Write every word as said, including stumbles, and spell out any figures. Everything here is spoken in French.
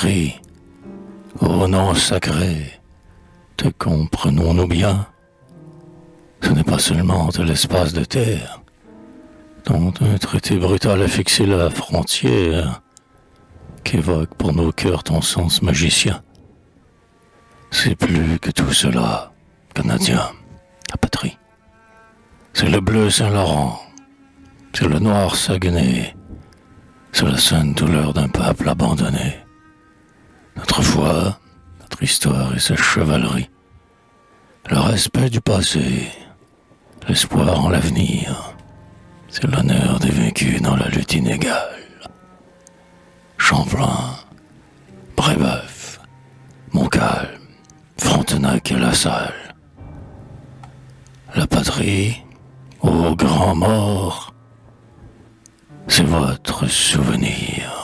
patrie, ô nom sacré, te comprenons-nous bien? Ce n'est pas seulement de l'espace de terre, dont un traité brutal a fixé la frontière, qu'évoque pour nos cœurs ton sens magicien. C'est plus que tout cela, Canadien, la patrie. C'est le bleu Saint-Laurent, c'est le noir Saguenay, c'est la sainte douleur d'un peuple abandonné. Notre foi, notre histoire et sa chevalerie, le respect du passé, l'espoir en l'avenir, c'est l'honneur des vaincus dans la lutte inégale. Champlain, Brébeuf, Montcalm, Frontenac et La Salle. La patrie, ô grands morts, c'est votre souvenir.